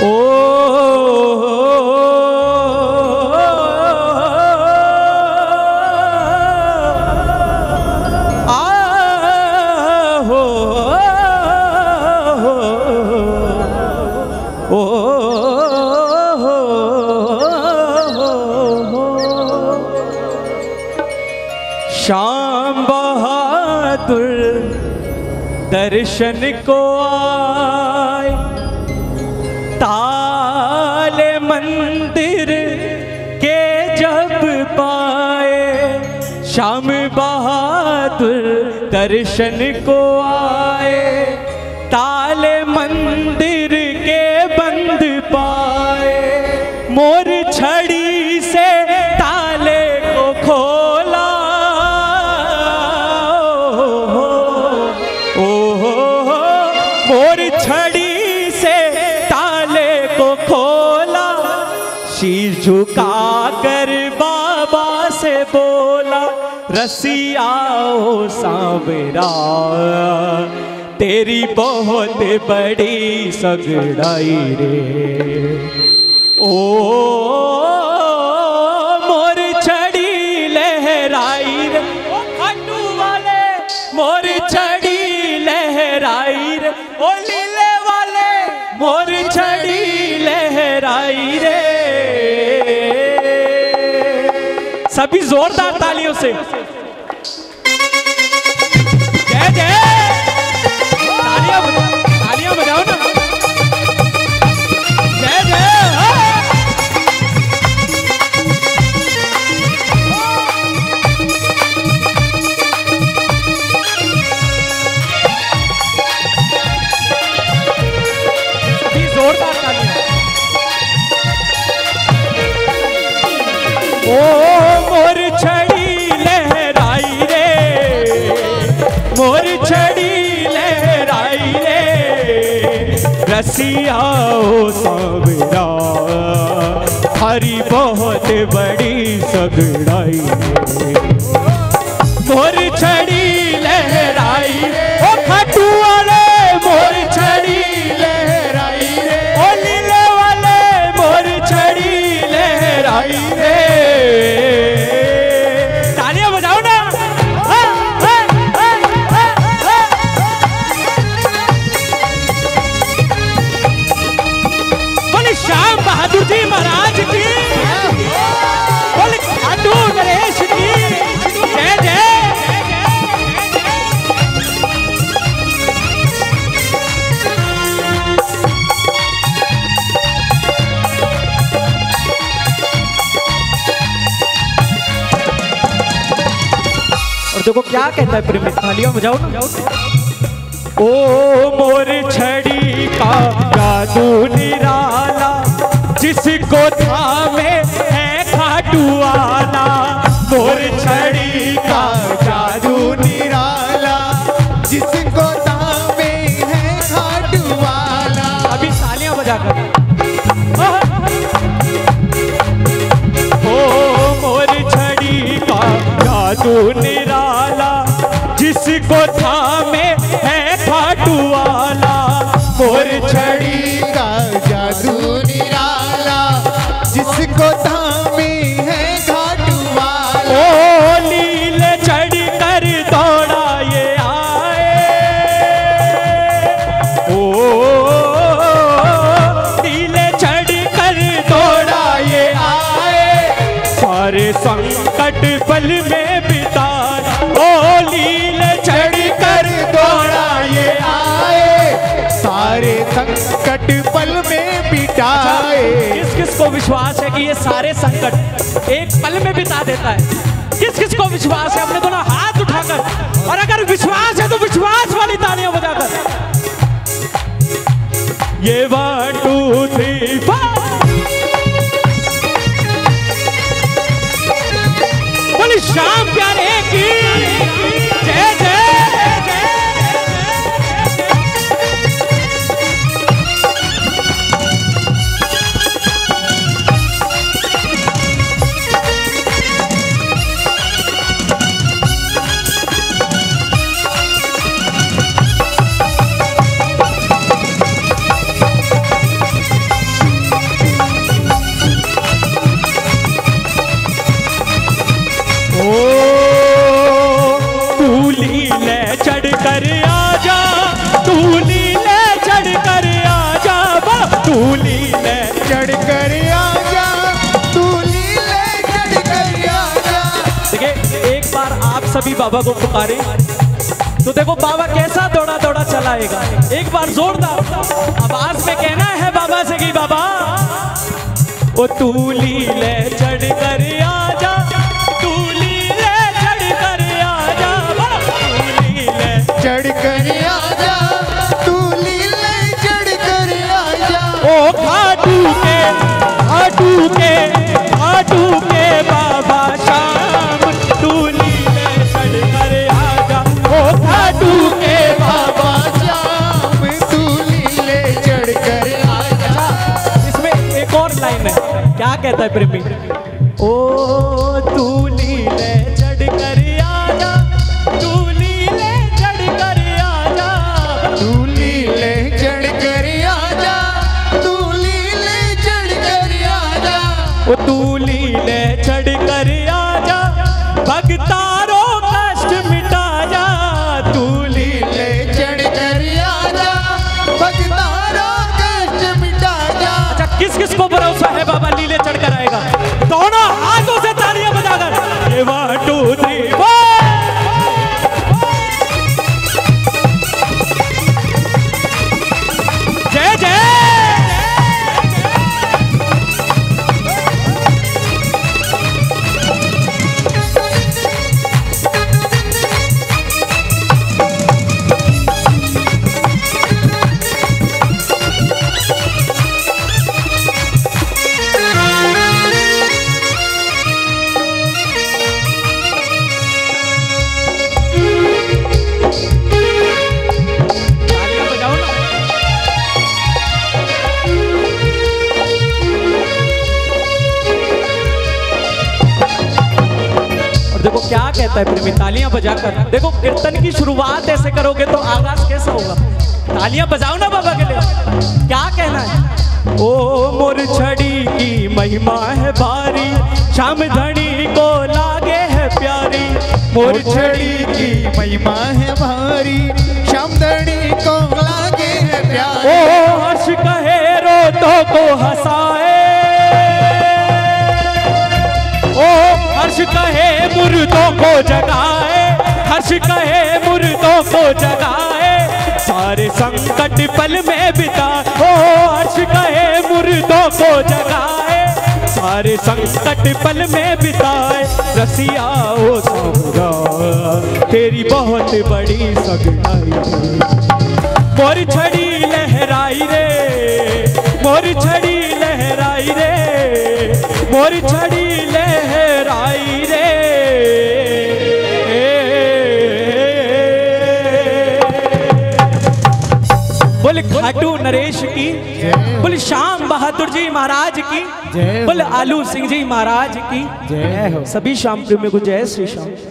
श्याम बहादुर दर्शन को आए, ताले मंदिर के जब पाए। श्याम बहादुर दर्शन को आए, ताले मंदिर के बंद पाए। मोर छड़ी से ताले को खोला, मोर छड़ी से ताले को खोला। शीश झुका कर बाबा से बोला, रसिया ओ सांवरा तेरी बहुत बड़ी सगड़ाई रे। ओ मोर छड़ी लहराई रे, ओ खाटू वाले मोर छड़ी लहराई रे, ओ लीले वाले मोर छड़ी लहराई रे। सभी जोरदार तालियों से जय जय तालियां तालियां बजाओ ना, जय जय। जोरदार तालियां। ओ मोर छड़ी लहराई रे, मोर छड़ी लहराई रे, रसिया ओ सांवरा हरी बहुत बड़ी सगड़ाई रे। मोर छड़ी लहराई रे, ओ खाटू वाले मोर छड़ी लहराई रे, ओ लीले वाले मोर छड़ी लहराई रे। देखो क्या कहता है प्रेमी, थालियों में जाओ ना। ओ मोर छड़ी का जादू निराला, जिसको थामे है खाटू आना। मोर छड़ी का जादू निराला, जिसको थामे है खाटू आना। अभी तालियां बजा कर जादू निराला, जिसको थामे है खाटू वाला। मोर छड़ी का जादू निराला, जिसको थामे है खाटू वाला। ओ लीले चढ़ कर दौड़ा ये आए, ओ लीले चढ़ कर दौड़ा ये आए। सारे संकट पल में संकट पल में बिताए। किस किस को विश्वास है कि ये सारे संकट एक पल में बिता देता है? किस किस को विश्वास है? अपने दोनों हाथ उठाकर, और अगर विश्वास है तो विश्वास वाली तालियां बजाकर। ये 1 2 3 4 बोली श्याम प्यारे की जय जय। भी बाबा को पुकारे तो देखो बाबा कैसा दौड़ा दौड़ा चलाएगा। एक बार जोरदार आवाज में कहना है बाबा से कि बाबा ओ तूली ले चढ़ कर आजा, तूली ले चढ़ कर आजा, तूली ले चढ़ कर आजा, तूली ले चढ़ कर आजा। ओ खाटू के बाबा श्याम तूली ले चढ़ कर आजा। ओ खाटू के बाबा श्याम तूली ले चढ़ कर आजा। इसमें एक और लाइन है, क्या कहता है प्रेमी? ओ तूली ले चढ़ कर आजा, तूली ले चढ़ कर आजा, तूली ले चढ़ कर आजा, तूली ले चढ़ कर आजा। ओ तूली ले चढ़ कर आजा, भगतारो कष्ट मिटा जा, तूली ले चढ़ कर आजा, भगतारो कष्ट मिटा जा। अच्छा, किस किस को भरोसा है बाबा लीले चढ़कर आएगा? दोनों हाथों से तालियां बजाकर 1 2 3 4। जय जय। क्या कहता है प्रेमी? तालियां बजाकर देखो, कीर्तन की शुरुआत ऐसे करोगे तो आगाज कैसा होगा? तालियां बजाओ ना बाबा के लिए। क्या कहना है? ओ मोर छड़ी की महिमा है भारी, श्याम धणी को लागे है प्यारी। मोर छड़ी की महिमा है भारी, श्याम धणी को लागे है प्यारी। ओ हर्ष कहे रोतों को हंसाए, ओ हर्ष कहे मुर्दों को जगाए, हर्ष कहे मुर्दों को जगाए, सारे संकट पल में बिता। ओ हर्ष कहे मुर्दों को जगाए, सारे संकट पल में बिताए। रसिया ओ समुरा तेरी बहुत बड़ी सगाई, मोर छड़ी लहराई रे, मोर छड़ी लहराई रे, मोर छड़ी लहराई रे। बोल खाटू नरेश की, बोल श्याम बहादुर जी महाराज की, बोल आलू सिंह जी महाराज की। सभी श्याम प्रेमियों को जय श्री श्याम।